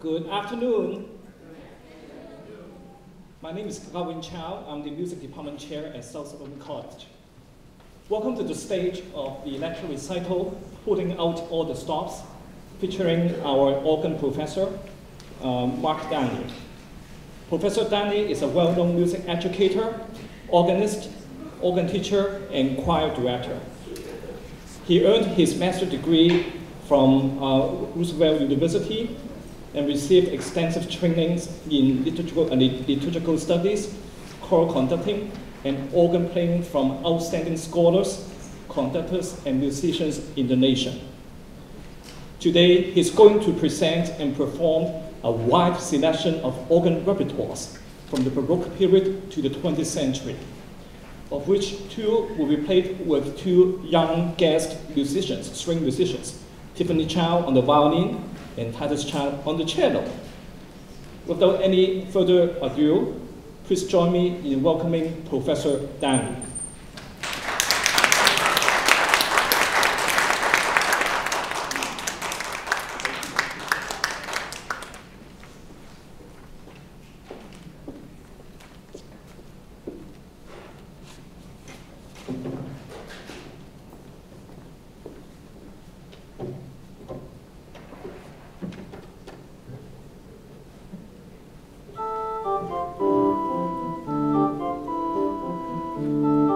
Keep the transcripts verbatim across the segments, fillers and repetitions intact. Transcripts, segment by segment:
Good afternoon. My name is Gavin Chow. I'm the Music Department Chair at South Suburban College. Welcome to the stage of the lecture recital, Putting Out All the Stops, featuring our organ professor, um, Mark Downey. Professor Downey is a well-known music educator, organist, organ teacher, and choir director. He earned his master's degree from uh, Roosevelt University and received extensive trainings in liturgical, uh, liturgical studies, choral conducting, and organ playing from outstanding scholars, conductors, and musicians in the nation. Today, he's going to present and perform a wide selection of organ repertoires from the Baroque period to the twentieth century, of which two will be played with two young guest musicians, string musicians, Tiffany Chow on the violin and Titus Chan on the cello. Without any further ado, please join me in welcoming Professor Downey. Thank you.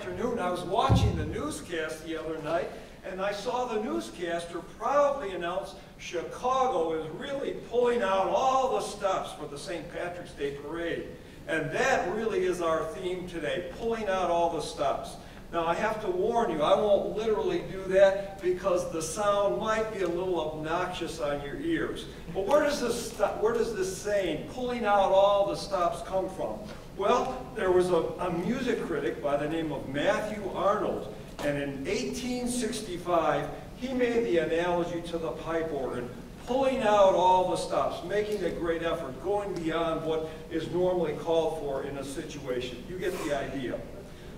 afternoon, I was watching the newscast the other night, and I saw the newscaster proudly announce Chicago is really pulling out all the stops for the Saint Patrick's Day Parade. And that really is our theme today, pulling out all the stops. Now, I have to warn you, I won't literally do that because the sound might be a little obnoxious on your ears. But where does this, where does this saying, pulling out all the stops, come from? Well, there was a, a music critic by the name of Matthew Arnold, and in eighteen sixty-five, he made the analogy to the pipe organ, pulling out all the stops, making a great effort, going beyond what is normally called for in a situation. You get the idea.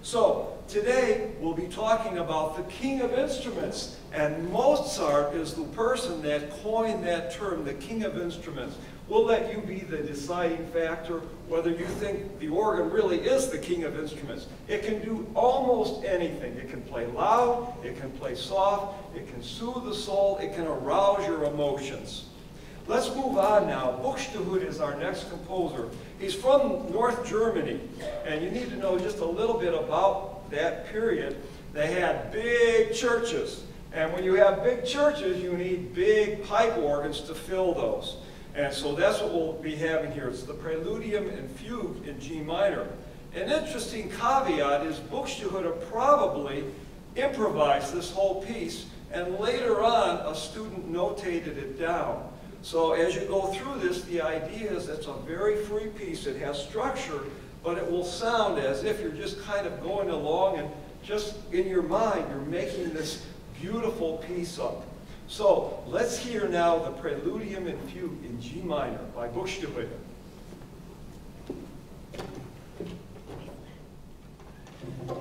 So today, we'll be talking about the king of instruments, and Mozart is the person that coined that term, the king of instruments. We'll let you be the deciding factor whether you think the organ really is the king of instruments. It can do almost anything. It can play loud, it can play soft, it can soothe the soul, it can arouse your emotions. Let's move on now. Buxtehude is our next composer. He's from North Germany, and you need to know just a little bit about that period. They had big churches, and when you have big churches, you need big pipe organs to fill those. And so that's what we'll be having here. It's the Praeludium and Fugue in G minor. An interesting caveat is Buxtehude probably improvised this whole piece, and later on, a student notated it down. So as you go through this, the idea is it's a very free piece. It has structure, but it will sound as if you're just kind of going along and just in your mind, you're making this beautiful piece up. So let's hear now the Praeludium and Fugue in G minor by Buxtehude. Thank you.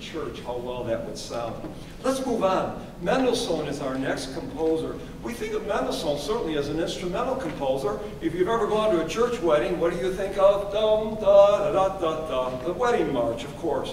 Church, how well that would sound. Let's move on. Mendelssohn is our next composer. We think of Mendelssohn certainly as an instrumental composer. If you've ever gone to a church wedding, what do you think of? Dum, da, da, da, da, the wedding march, of course.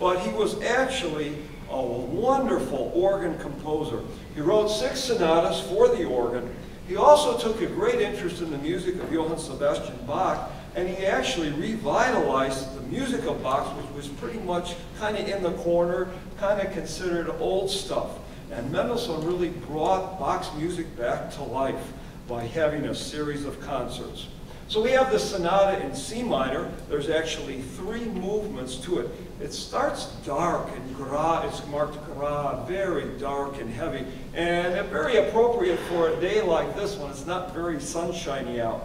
But he was actually a wonderful organ composer. He wrote six sonatas for the organ. He also took a great interest in the music of Johann Sebastian Bach, and he actually revitalized the music of Bach, which was pretty much kind of in the corner, kind of considered old stuff. And Mendelssohn really brought Bach's music back to life by having a series of concerts. So we have the sonata in C minor. There's actually three movements to it. It starts dark and gra, it's marked gra, very dark and heavy, and very appropriate for a day like this one. It's not very sunshiny out.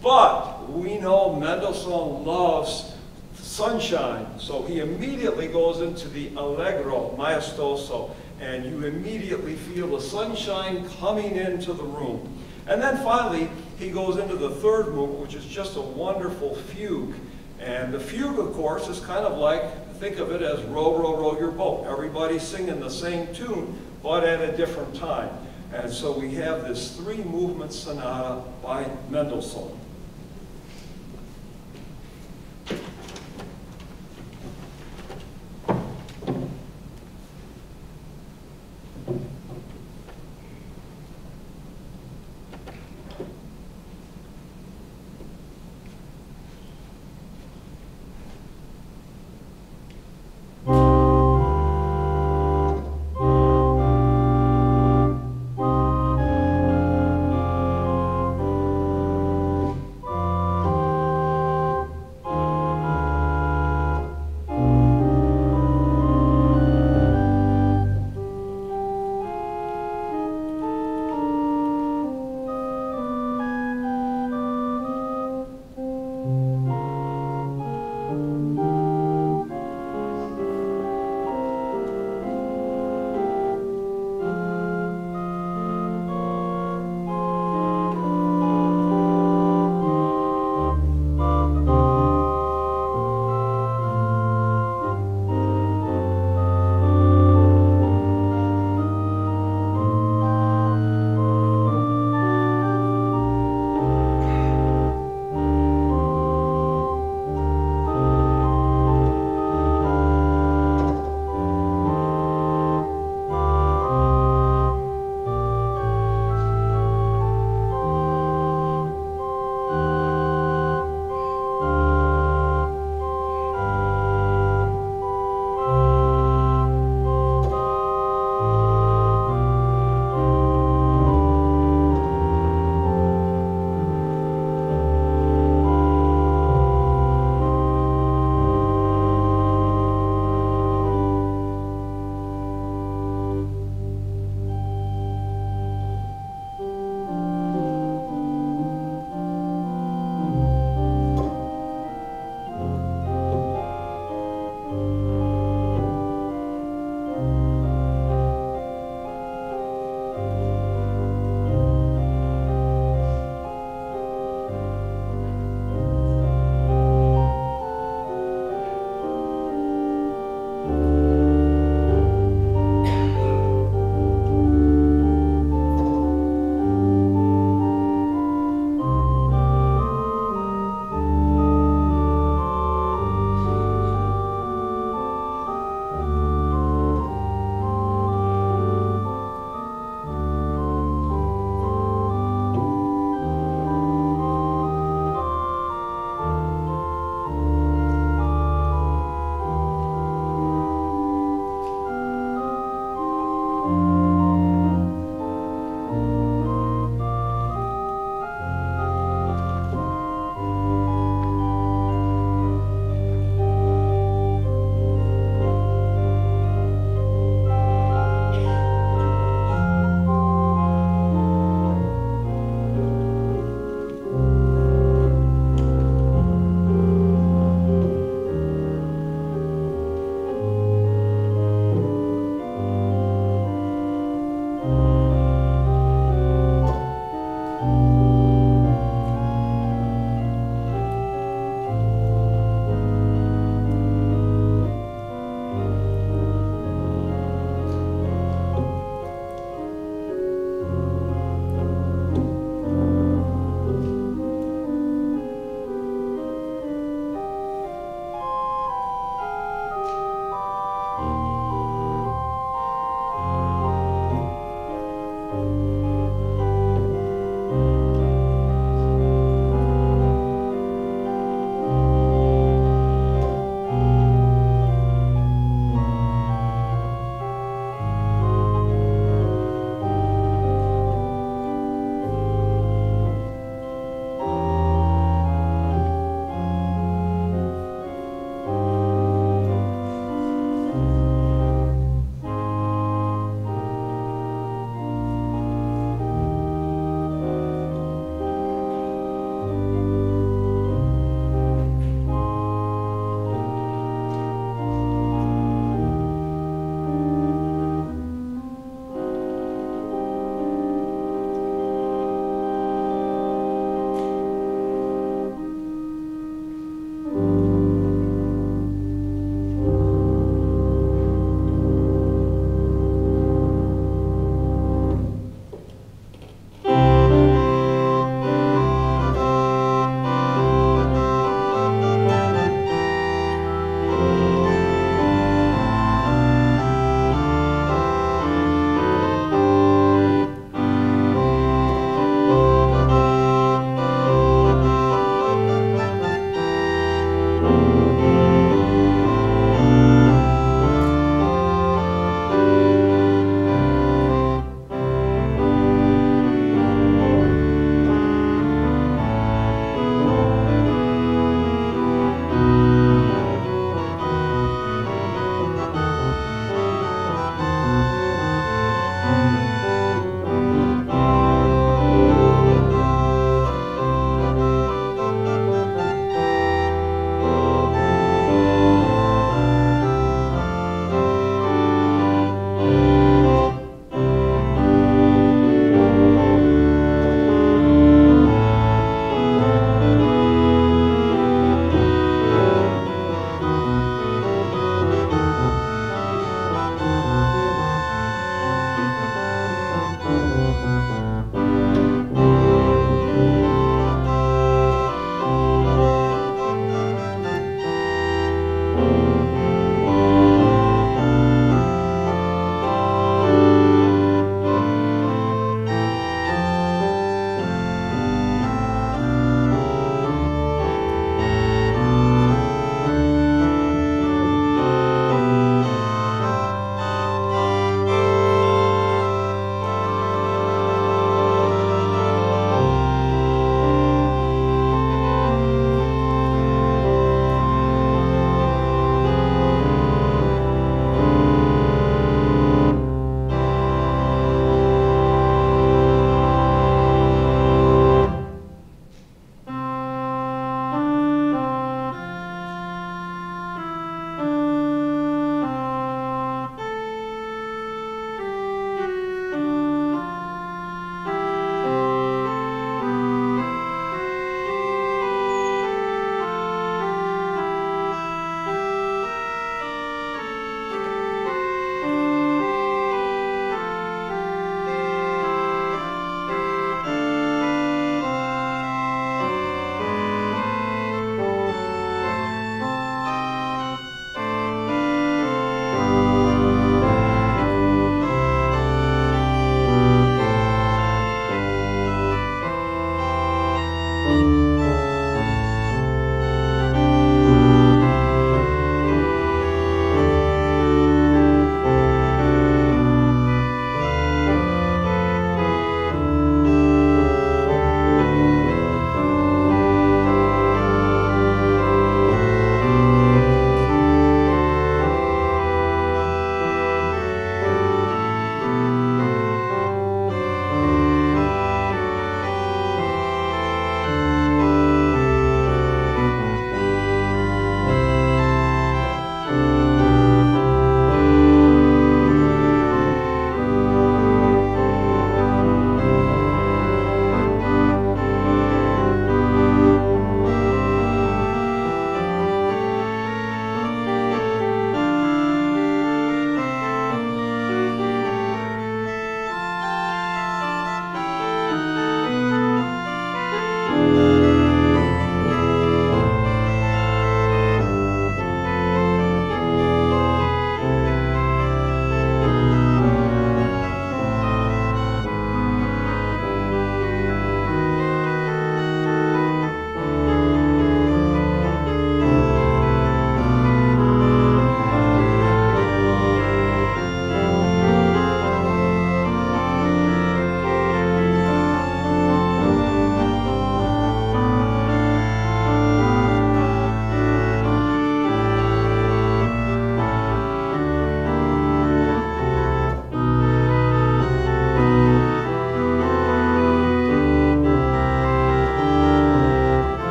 But we know Mendelssohn loves sunshine, so he immediately goes into the allegro maestoso, and you immediately feel the sunshine coming into the room. And then finally, he goes into the third movement, which is just a wonderful fugue. And the fugue, of course, is kind of like, think of it as row, row, row your boat. Everybody's singing the same tune, but at a different time. And so we have this three-movement sonata by Mendelssohn.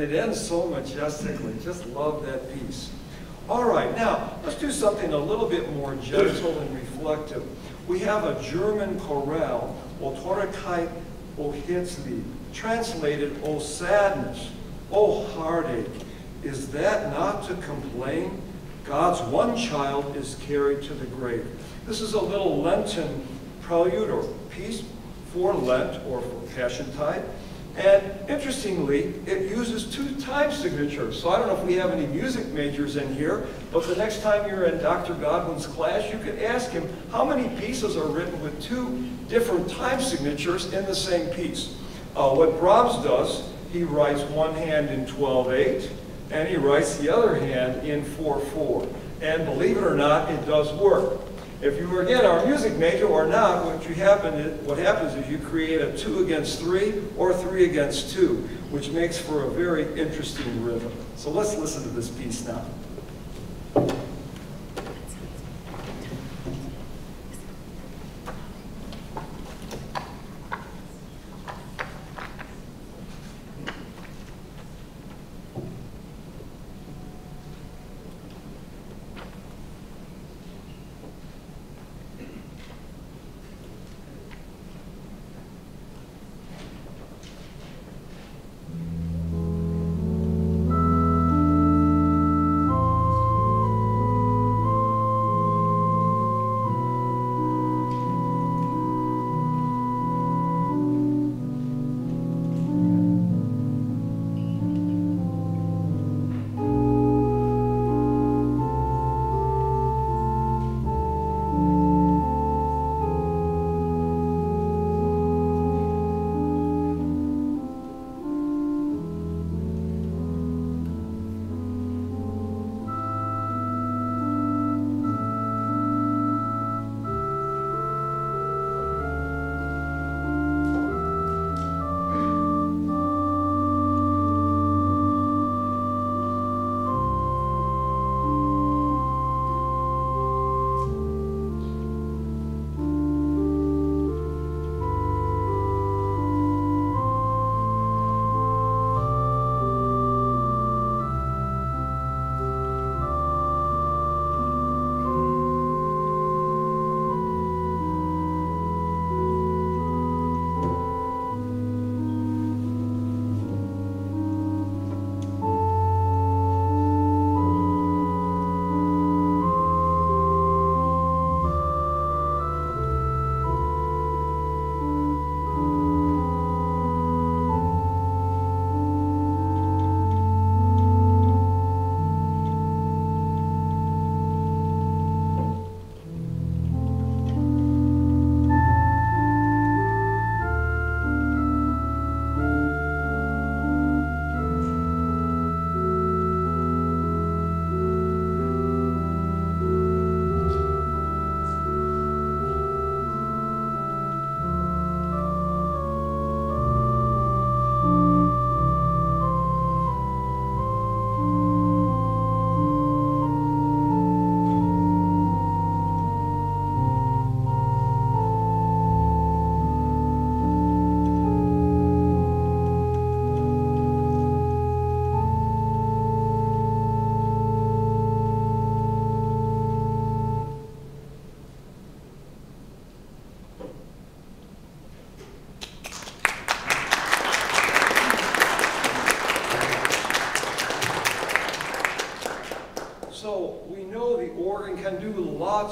and it ends so majestically. Just love that piece. All right, now let's do something a little bit more gentle and reflective. We have a German chorale, O Torheit, O Herzeleid, translated, O sadness, O heartache. Is that not to complain? God's one child is carried to the grave. This is a little Lenten prelude or piece for Lent or for Passion Tide. And interestingly, it uses two time signatures. So I don't know if we have any music majors in here, but the next time you're in Doctor Godwin's class, you could ask him how many pieces are written with two different time signatures in the same piece. Uh, what Brahms does, he writes one hand in twelve eight, and he writes the other hand in four four. And believe it or not, it does work. If you were, again, our music major or not, what, you happen is, what happens is you create a two against three or three against two, which makes for a very interesting rhythm. So let's listen to this piece now.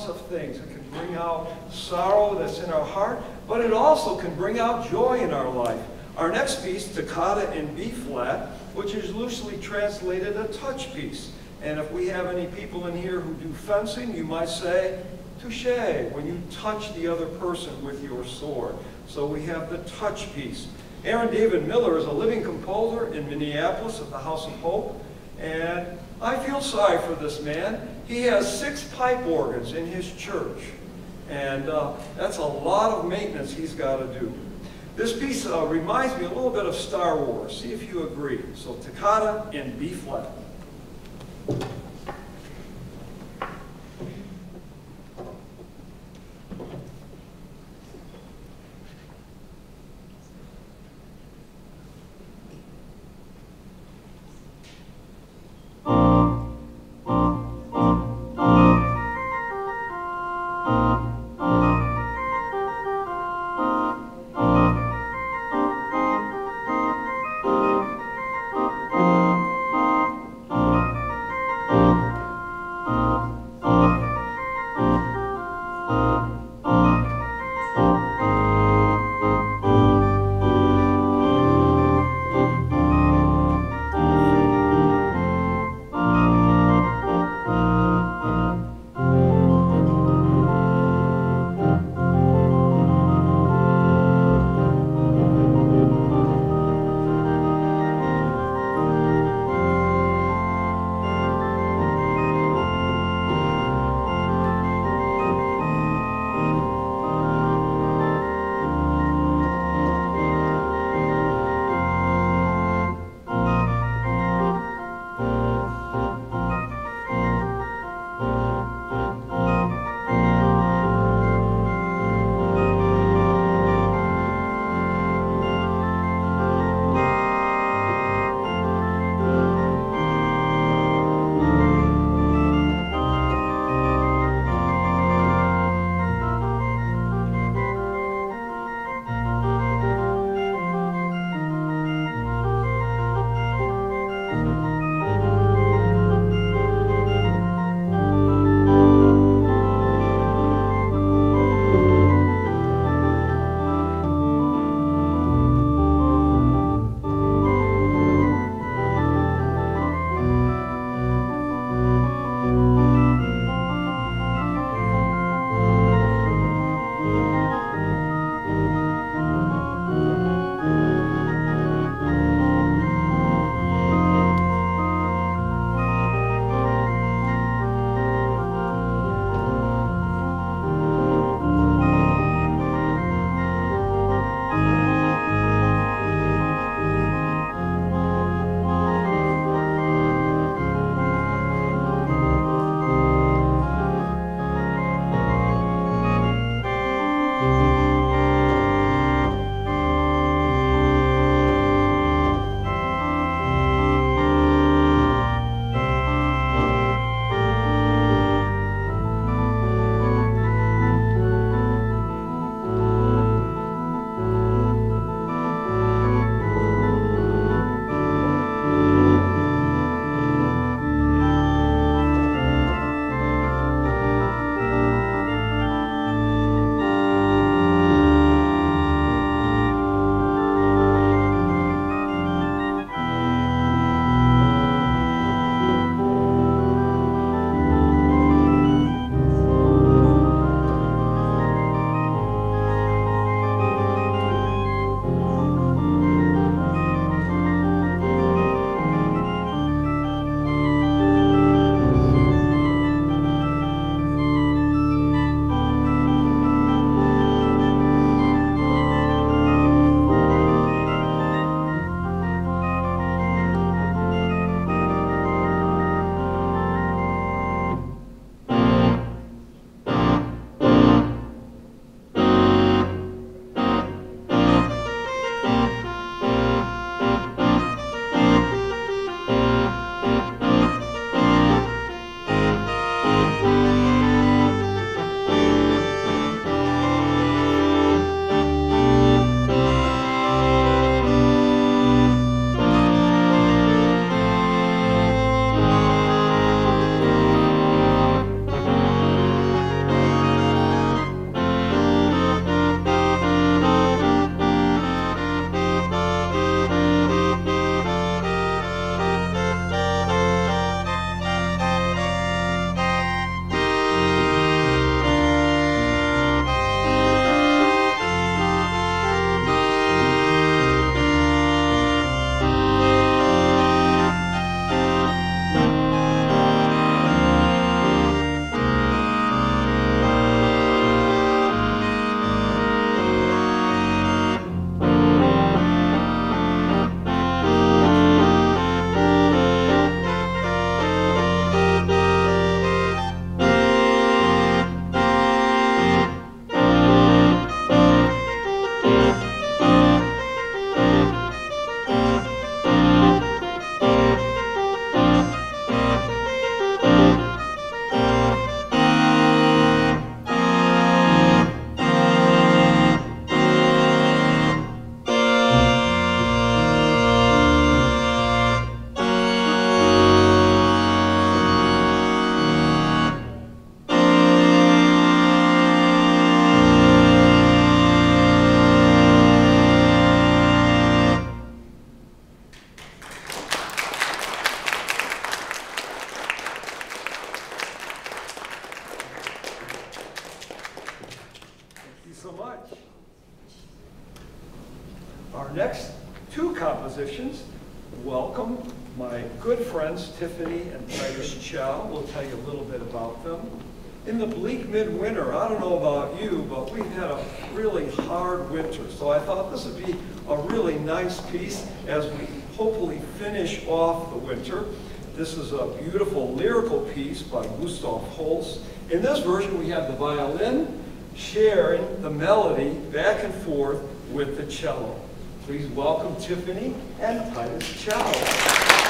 Of things. It can bring out sorrow that's in our heart, but it also can bring out joy in our life. Our next piece, Toccata in B flat, which is loosely translated a touch piece. And if we have any people in here who do fencing, you might say, touche, when you touch the other person with your sword. So we have the touch piece. Aaron David Miller is a living composer in Minneapolis at the House of Hope, and I feel sorry for this man. He has six pipe organs in his church, and uh, that's a lot of maintenance he's got to do. This piece uh, reminds me a little bit of Star Wars. See if you agree. So Toccata in B flat. next two compositions, welcome. My good friends Tiffany and Iris Chow will tell you a little bit about them. In the bleak midwinter, I don't know about you, but we've had a really hard winter, so I thought this would be a really nice piece as we hopefully finish off the winter. This is a beautiful lyrical piece by Gustav Holst. In this version, we have the violin sharing the melody back and forth with the cello. Please welcome Tiffany and Titus Chan.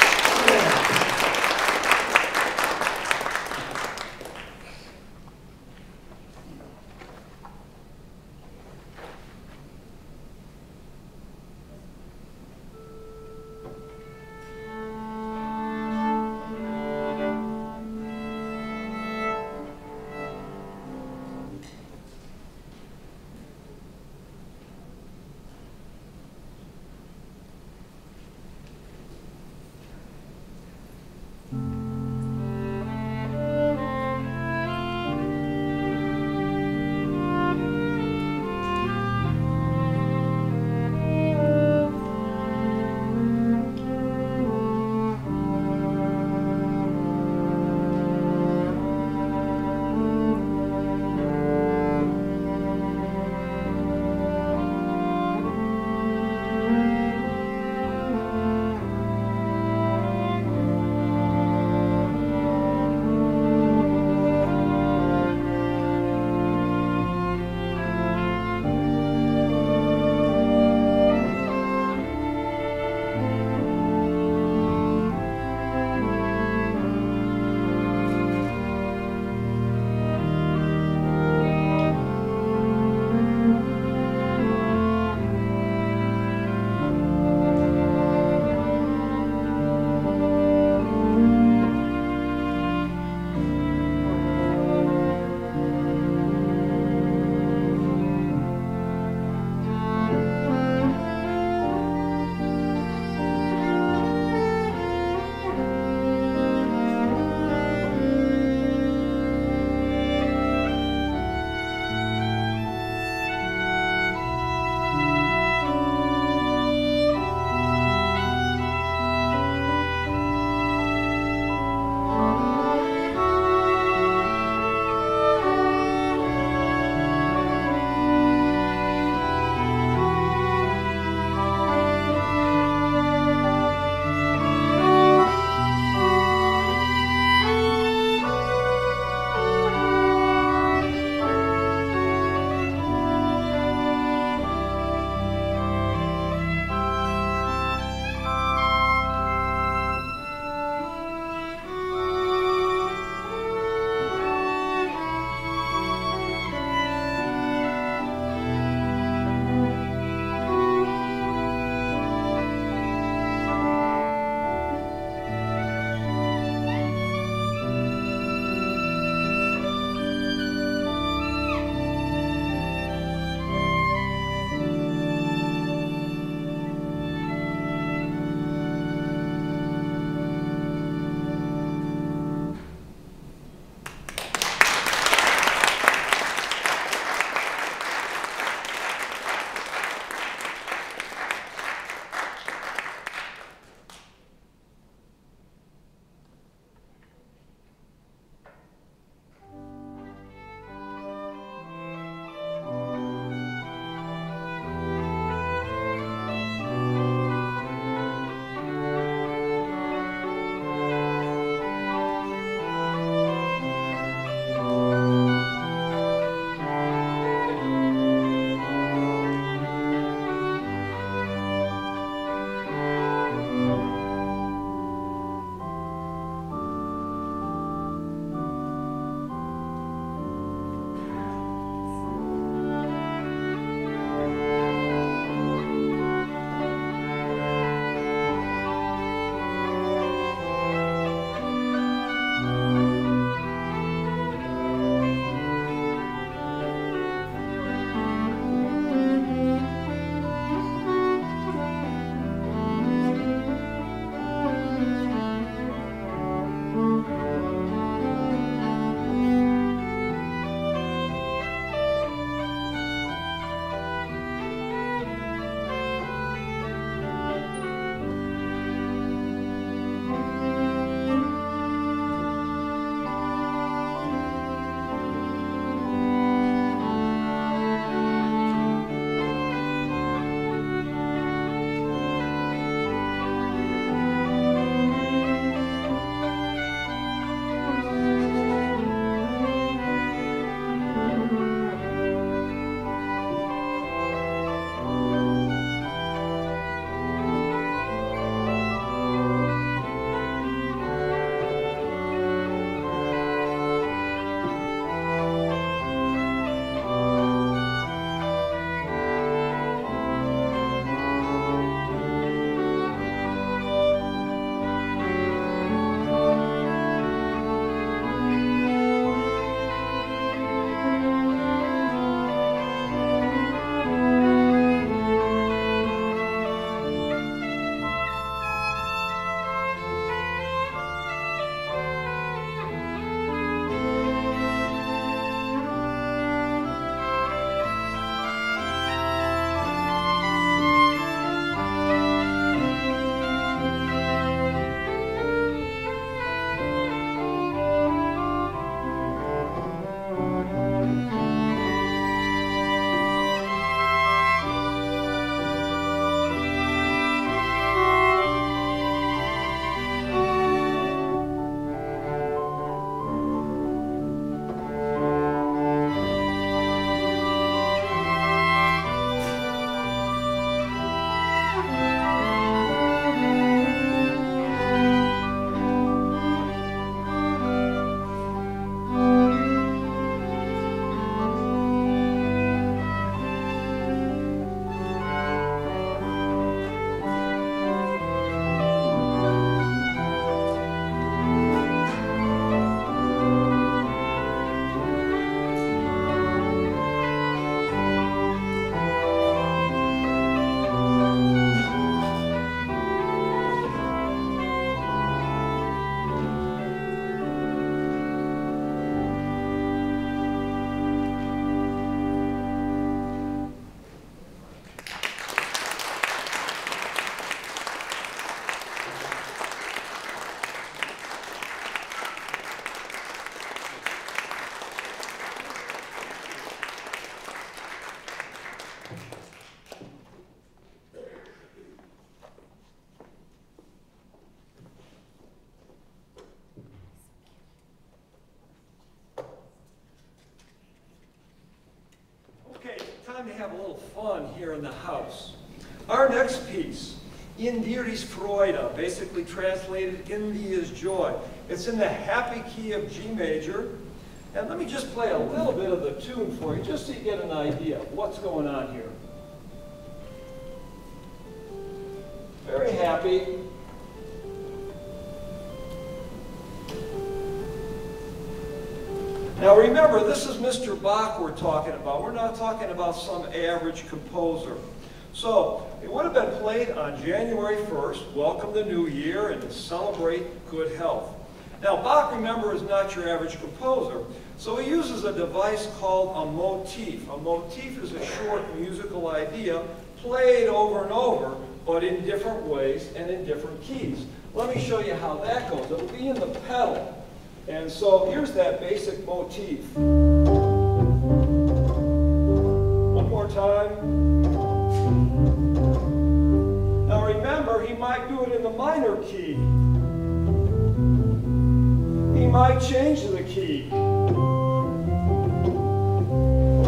in the house. Our next piece, In Dir ist Freude, basically translated, In Dir is Joy. It's in the happy key of G major. And let me just play a little bit of the tune for you, just so you get an idea of what's going on here. Very happy. Now remember, this is Mister Bach we're talking about. We're not talking about some average composer. So it would have been played on January first, welcome the new year, and to celebrate good health. Now Bach, remember, is not your average composer, so he uses a device called a motif. A motif is a short musical idea played over and over, but in different ways and in different keys. Let me show you how that goes. It'll be in the pedal. And so here's that basic motif. One more time. Now remember, he might do it in the minor key. He might change the key.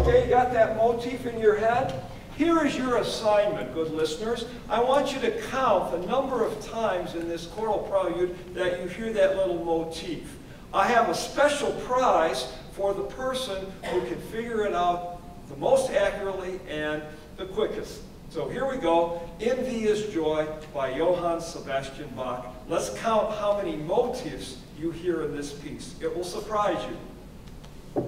Okay, you got that motif in your head? Here is your assignment, good listeners. I want you to count the number of times in this choral prelude that you hear that little motif. I have a special prize for the person who can figure it out the most accurately and the quickest. So here we go, In Dir ist Joy by Johann Sebastian Bach. Let's count how many motifs you hear in this piece. It will surprise you.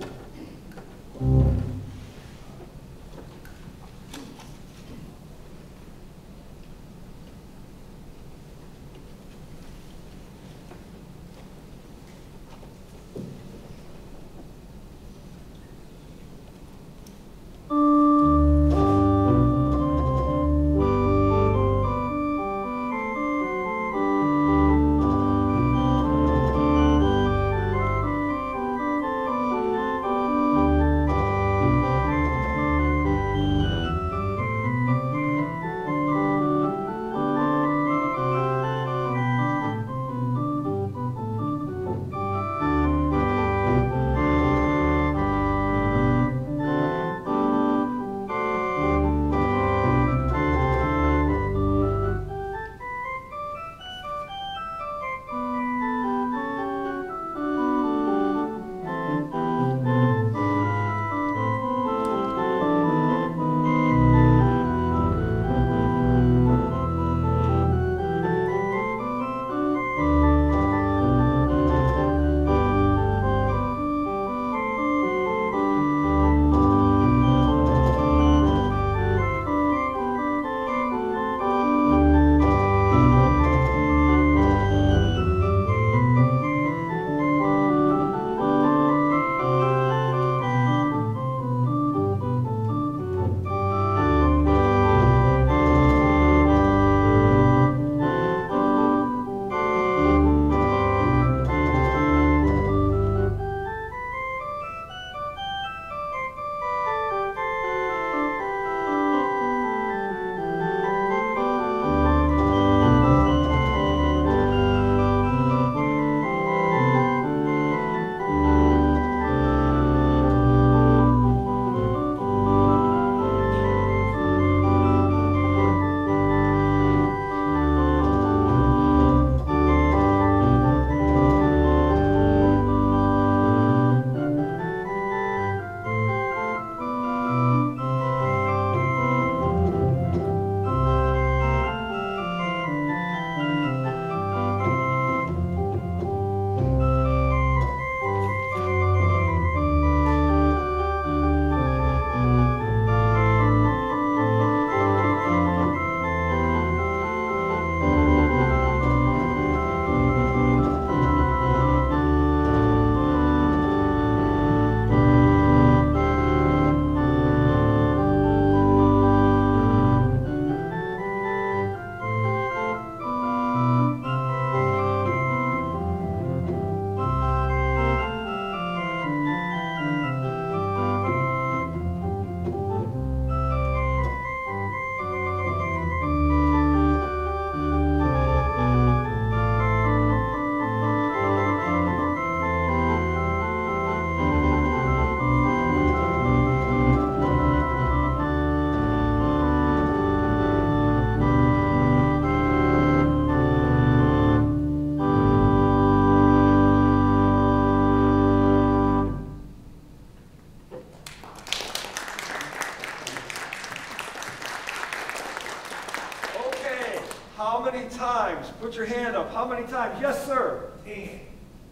Put your hand up. How many times? Yes, sir. Ten.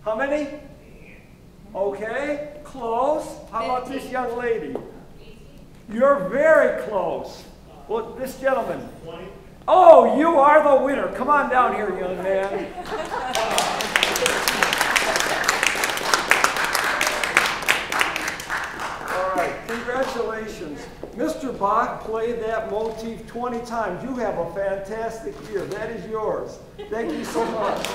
How many? Ten. Okay. Close. How about this young lady? You're very close. Well, this gentleman. twenty. Oh, you are the winner. Come on down here, young man. All right, congratulations. Mister Bach played that motif twenty times. You have a fantastic year. That is yours. Thank you so much.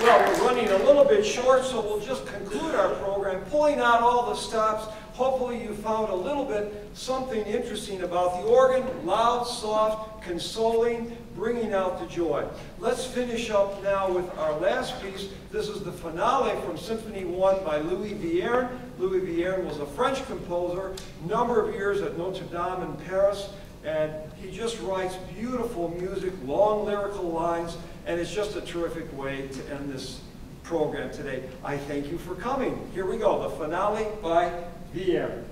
Well, we're running a little bit short, so we'll just conclude our program, pulling out all the stops. Hopefully you found a little bit something interesting about the organ, loud, soft, consoling, bringing out the joy. Let's finish up now with our last piece. This is the finale from Symphony one by Louis Vierne. Louis Vierne was a French composer, number of years at Notre Dame in Paris, and he just writes beautiful music, long lyrical lines, and it's just a terrific way to end this program today. I thank you for coming. Here we go, the finale by Vierne.